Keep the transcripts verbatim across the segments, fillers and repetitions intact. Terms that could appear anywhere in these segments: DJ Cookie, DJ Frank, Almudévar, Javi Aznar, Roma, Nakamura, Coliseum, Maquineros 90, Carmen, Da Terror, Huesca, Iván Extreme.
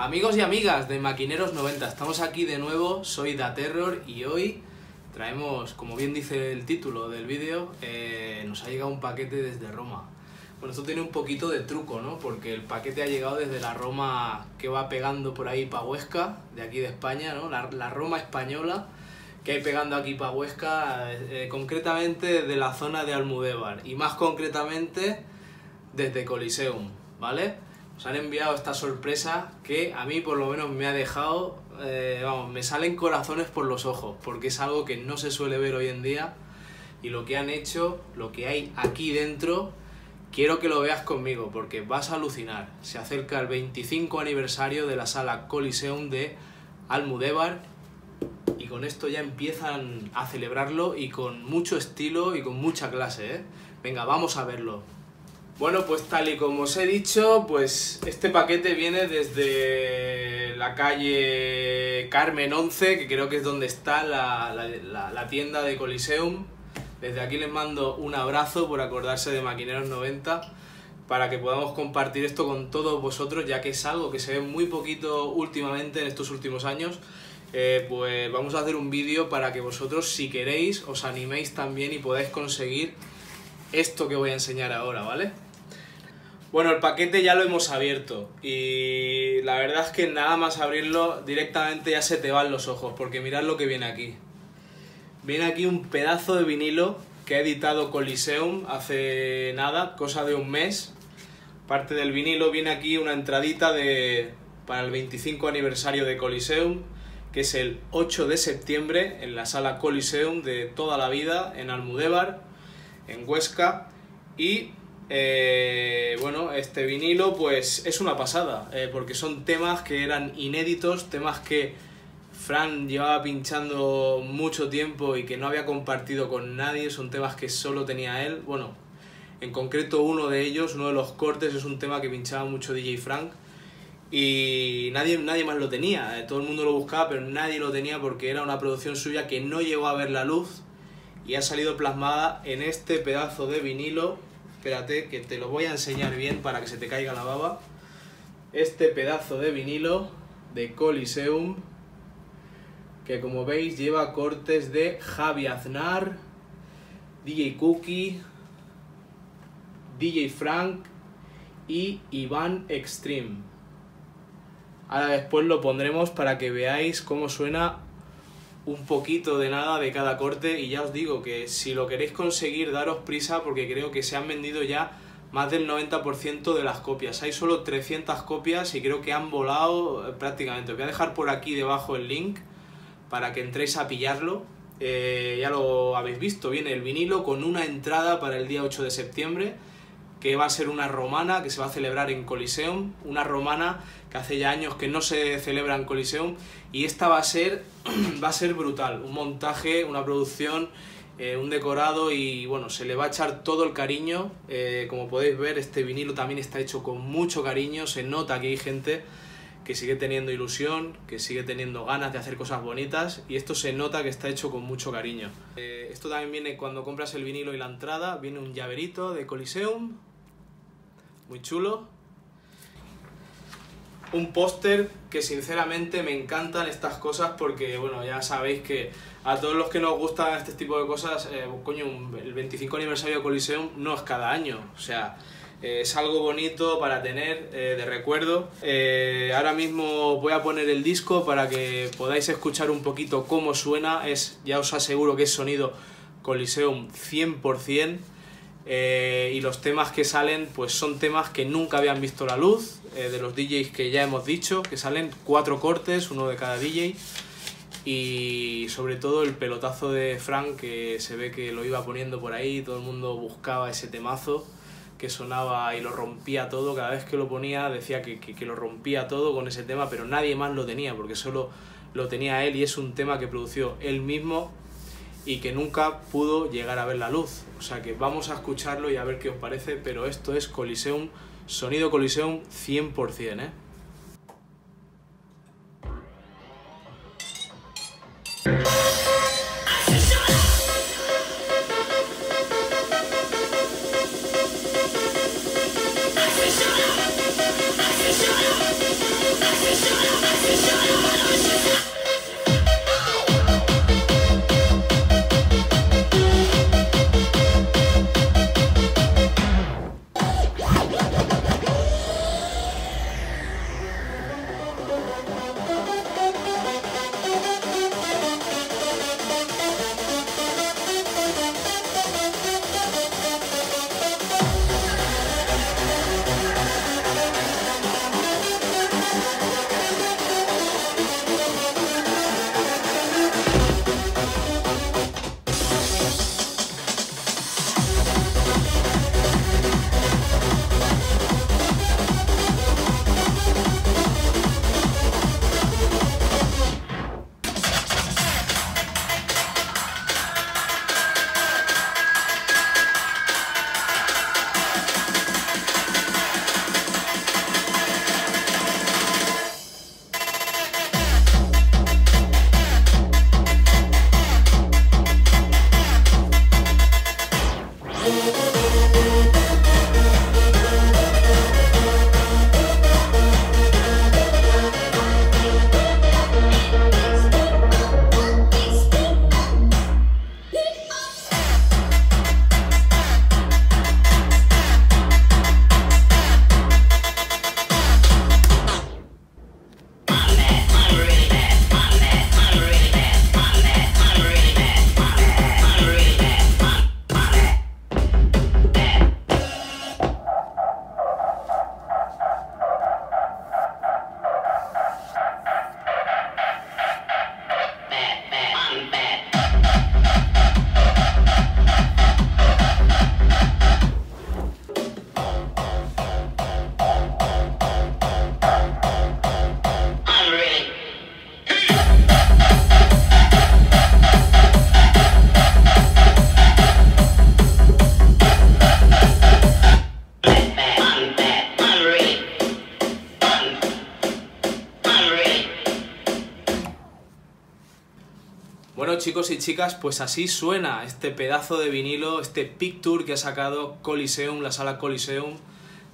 Amigos y amigas de Maquineros noventa, estamos aquí de nuevo, soy Da Terror y hoy traemos, como bien dice el título del vídeo, eh, nos ha llegado un paquete desde Roma. Bueno, esto tiene un poquito de truco, ¿no? Porque el paquete ha llegado desde la Roma que va pegando por ahí para Huesca, de aquí de España, ¿no? La, la Roma española que hay pegando aquí para Huesca, eh, concretamente de la zona de Almudévar y más concretamente desde Coliseum, ¿vale? Os han enviado esta sorpresa que a mí por lo menos me ha dejado, eh, vamos, me salen corazones por los ojos, porque es algo que no se suele ver hoy en día y lo que han hecho, lo que hay aquí dentro, quiero que lo veas conmigo porque vas a alucinar. Se acerca el veinticinco aniversario de la sala Coliseum de Almudévar y con esto ya empiezan a celebrarlo y con mucho estilo y con mucha clase, ¿eh? Venga, vamos a verlo. Bueno, pues tal y como os he dicho, pues este paquete viene desde la calle Carmen once, que creo que es donde está la, la, la, la tienda de Coliseum. Desde aquí les mando un abrazo por acordarse de Maquineros noventa, para que podamos compartir esto con todos vosotros, ya que es algo que se ve muy poquito últimamente en estos últimos años. Eh, pues vamos a hacer un vídeo para que vosotros, si queréis, os animéis también y podáis conseguir esto que voy a enseñar ahora, ¿vale? Bueno, el paquete ya lo hemos abierto y la verdad es que nada más abrirlo directamente ya se te van los ojos, porque mirad lo que viene aquí. Viene aquí un pedazo de vinilo que ha editado Coliseum hace nada, cosa de un mes. Aparte del vinilo viene aquí una entradita de, para el veinticinco aniversario de Coliseum, que es el ocho de septiembre en la sala Coliseum de toda la vida en Almudévar, en Huesca. Y Eh, bueno, este vinilo pues es una pasada, eh, porque son temas que eran inéditos, temas que Frank llevaba pinchando mucho tiempo y que no había compartido con nadie, son temas que solo tenía él. Bueno, en concreto uno de ellos, uno de los cortes, es un tema que pinchaba mucho D J Frank y nadie, nadie más lo tenía, eh, todo el mundo lo buscaba pero nadie lo tenía porque era una producción suya que no llegó a ver la luz y ha salido plasmada en este pedazo de vinilo. Espérate, que te lo voy a enseñar bien para que se te caiga la baba. Este pedazo de vinilo de Coliseum, que como veis lleva cortes de Javi Aznar, D J Cookie, D J Frank y Iván Extreme. Ahora después lo pondremos para que veáis cómo suena un poquito de nada de cada corte y ya os digo que si lo queréis conseguir daros prisa porque creo que se han vendido ya más del noventa por ciento de las copias. Hay solo trescientas copias y creo que han volado prácticamente. Os voy a dejar por aquí debajo el link para que entréis a pillarlo. Eh, ya lo habéis visto, viene el vinilo con una entrada para el día ocho de septiembre que va a ser una romana que se va a celebrar en Coliseum, una romana que hace ya años que no se celebra en Coliseum y esta va a ser, va a ser brutal, un montaje, una producción, eh, un decorado y bueno, se le va a echar todo el cariño, eh, como podéis ver este vinilo también está hecho con mucho cariño, se nota que hay gente que sigue teniendo ilusión, que sigue teniendo ganas de hacer cosas bonitas y esto se nota que está hecho con mucho cariño. Eh, esto también viene cuando compras el vinilo y la entrada, viene un llaverito de Coliseum, muy chulo. Un póster que sinceramente me encantan estas cosas porque, bueno, ya sabéis que a todos los que nos gustan este tipo de cosas, eh, coño, el veinticinco aniversario de Coliseum no es cada año, o sea, eh, es algo bonito para tener eh, de recuerdo. Eh, ahora mismo voy a poner el disco para que podáis escuchar un poquito cómo suena, es, ya os aseguro que es sonido Coliseum cien por cien. Eh, y los temas que salen pues son temas que nunca habían visto la luz, eh, de los D Js que ya hemos dicho, que salen cuatro cortes, uno de cada D J, y sobre todo el pelotazo de Frank, que se ve que lo iba poniendo por ahí, todo el mundo buscaba ese temazo que sonaba y lo rompía todo, cada vez que lo ponía decía que, que, que lo rompía todo con ese tema, pero nadie más lo tenía, porque solo lo tenía él y es un tema que produjo él mismo y que nunca pudo llegar a ver la luz. O sea que vamos a escucharlo y a ver qué os parece, pero esto es Coliseum, sonido Coliseum cien por cien, ¿eh? Chicos y chicas, pues así suena este pedazo de vinilo, este picture que ha sacado Coliseum, la sala Coliseum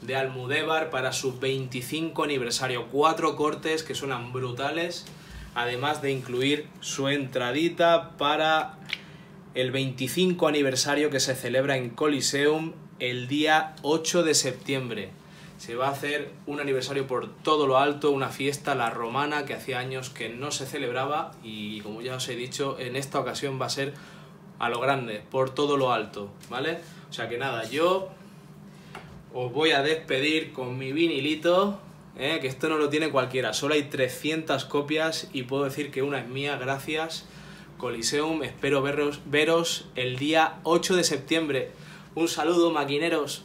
de Almudévar para su veinticinco aniversario. Cuatro cortes que suenan brutales, además de incluir su entradita para el veinticinco aniversario que se celebra en Coliseum el día ocho de septiembre. Se va a hacer un aniversario por todo lo alto, una fiesta, la romana, que hacía años que no se celebraba y, como ya os he dicho, en esta ocasión va a ser a lo grande, por todo lo alto, ¿vale? O sea que nada, yo os voy a despedir con mi vinilito, ¿eh? Que esto no lo tiene cualquiera, solo hay trescientas copias y puedo decir que una es mía, gracias Coliseum, espero veros, veros el día ocho de septiembre. Un saludo, maquineros.